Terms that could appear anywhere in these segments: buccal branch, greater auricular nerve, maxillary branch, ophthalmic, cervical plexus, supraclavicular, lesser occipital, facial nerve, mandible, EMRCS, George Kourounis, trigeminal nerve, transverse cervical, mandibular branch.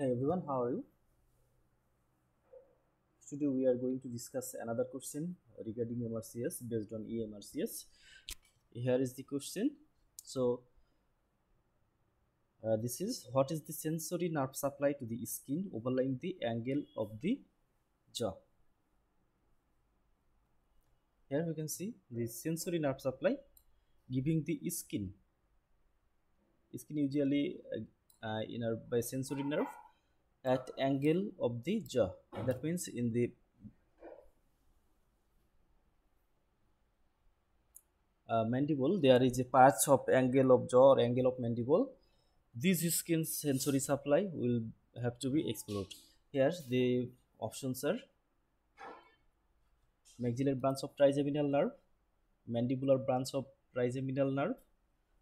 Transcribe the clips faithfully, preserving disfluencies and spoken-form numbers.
Hey everyone, how are you? Today we are going to discuss another question regarding M R C S based on E M R C S. Here is the question. So uh, this is, what is the sensory nerve supply to the skin overlying the angle of the jaw? Here we can see the sensory nerve supply giving the skin. Skin usually uh, inner by sensory nerve at angle of the jaw. That means in the uh, mandible there is a patch of angle of jaw or angle of mandible. This skin sensory supply will have to be explored. Here the options are maxillary branch of trigeminal nerve, mandibular branch of trigeminal nerve,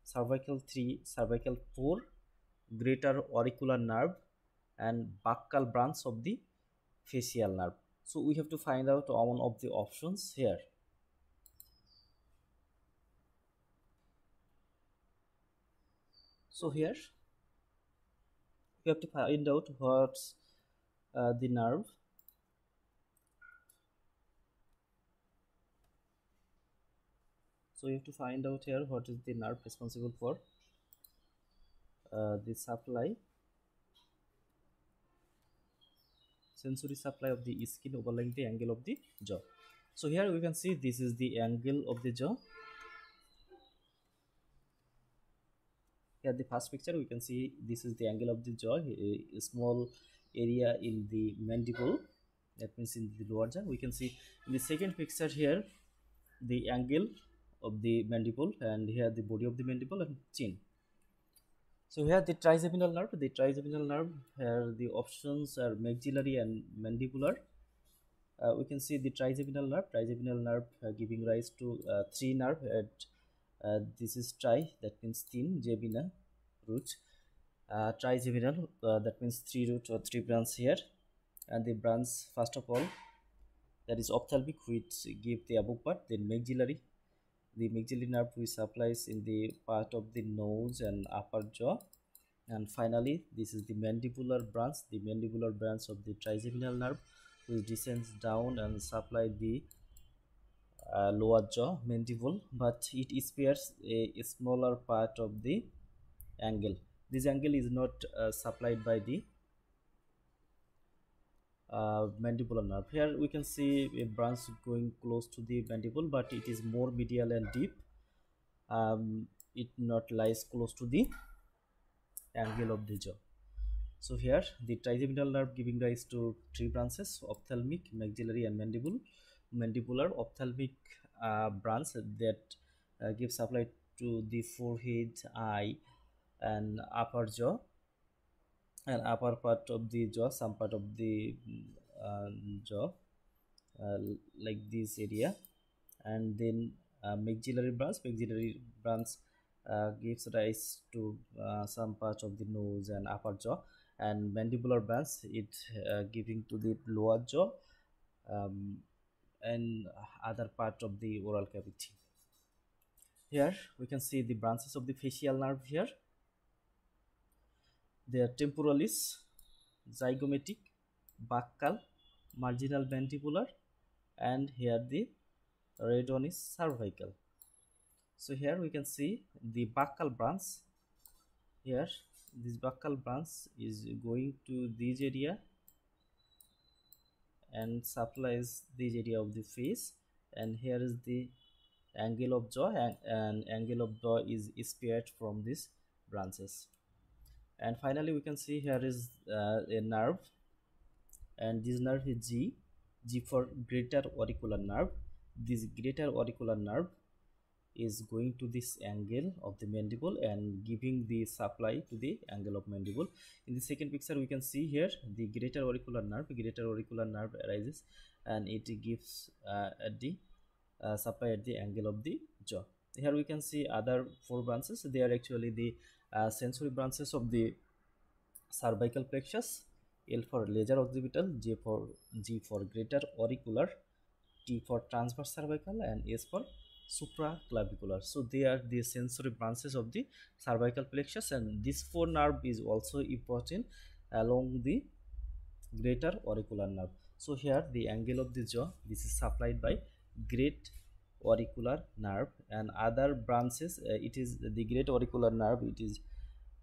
cervical three, cervical four, greater auricular nerve, and buccal branch of the facial nerve. So we have to find out one of the options here. So here we have to find out what's uh, the nerve. So you have to find out here what is the nerve responsible for uh, the supply, sensory supply of the skin overlying the angle of the jaw. So here we can see this is the angle of the jaw. Here the first picture we can see this is the angle of the jaw, a small area in the mandible, that means in the lower jaw. We can see in the second picture here the angle of the mandible, and here the body of the mandible and chin. So here the trigeminal nerve, the trigeminal nerve, here the options are maxillary and mandibular. Uh, we can see the trigeminal nerve, trigeminal nerve uh, giving rise to uh, three nerve at uh, this is tri, that means thin, gemina, root, uh, trigeminal, uh, that means three root or three branch here, and the branch first of all that is ophthalmic, which give the above part, then maxillary. The maxillary nerve which supplies in the part of the nose and upper jaw, and finally this is the mandibular branch, the mandibular branch of the trigeminal nerve which descends down and supply the uh, lower jaw, mandible, but it spares a, a smaller part of the angle. This angle is not uh, supplied by the Uh, mandibular nerve. Here we can see a branch going close to the mandible, but it is more medial and deep. Um, it not lies close to the angle of the jaw. So here the trigeminal nerve giving rise to three branches: ophthalmic, maxillary, and mandible. Mandibular ophthalmic uh, branch that uh, gives supply to the forehead, eye, and upper jaw. And upper part of the jaw, some part of the uh, jaw, uh, like this area, and then uh, maxillary branch. Maxillary branch uh, gives rise to uh, some part of the nose and upper jaw, and mandibular branch it uh, giving to the lower jaw um, and other part of the oral cavity. Here we can see the branches of the facial nerve here. They are temporalis, zygomatic, buccal, marginal mandibular, and here the red one is cervical. So here we can see the buccal branch. Here this buccal branch is going to this area and supplies this area of the face, and here is the angle of jaw, and, and angle of jaw is spared from these branches. And finally we can see here is uh, a nerve, and this nerve is G, G for greater auricular nerve. This greater auricular nerve is going to this angle of the mandible and giving the supply to the angle of mandible. In the second picture we can see here the greater auricular nerve, greater auricular nerve arises and it gives uh, at the uh, supply at the angle of the jaw. Here we can see other four branches. They are actually the Uh, sensory branches of the cervical plexus. L for lesser occipital, J for G for greater auricular, T for transverse cervical, and S for supraclavicular. So they are the sensory branches of the cervical plexus, and this four nerve is also important along the greater auricular nerve. So here the angle of the jaw, this is supplied by great auricular nerve, and other branches, uh, it is the great auricular nerve, it is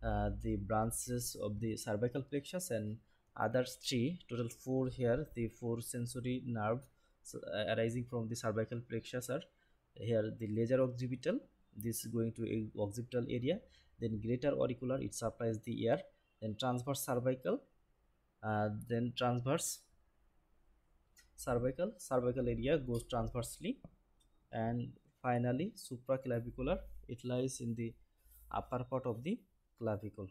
uh, the branches of the cervical plexus, and others three, total four here. The four sensory nerve so, uh, arising from the cervical plexus are here: the lesser occipital, this is going to uh, occipital area, then greater auricular, it supplies the ear, then transverse cervical, uh, then transverse cervical, cervical area goes transversely, and finally supraclavicular, it lies in the upper part of the clavicle.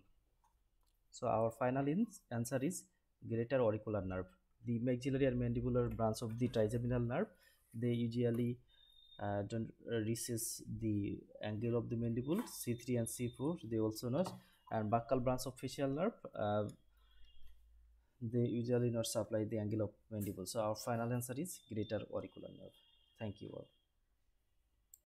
So our final answer is greater auricular nerve. The maxillary and mandibular branch of the trigeminal nerve, they usually uh, don't recess the angle of the mandible, C three and C four, they also notch, and buccal branch of facial nerve, uh, they usually not supply the angle of mandible. So our final answer is greater auricular nerve. Thank you all.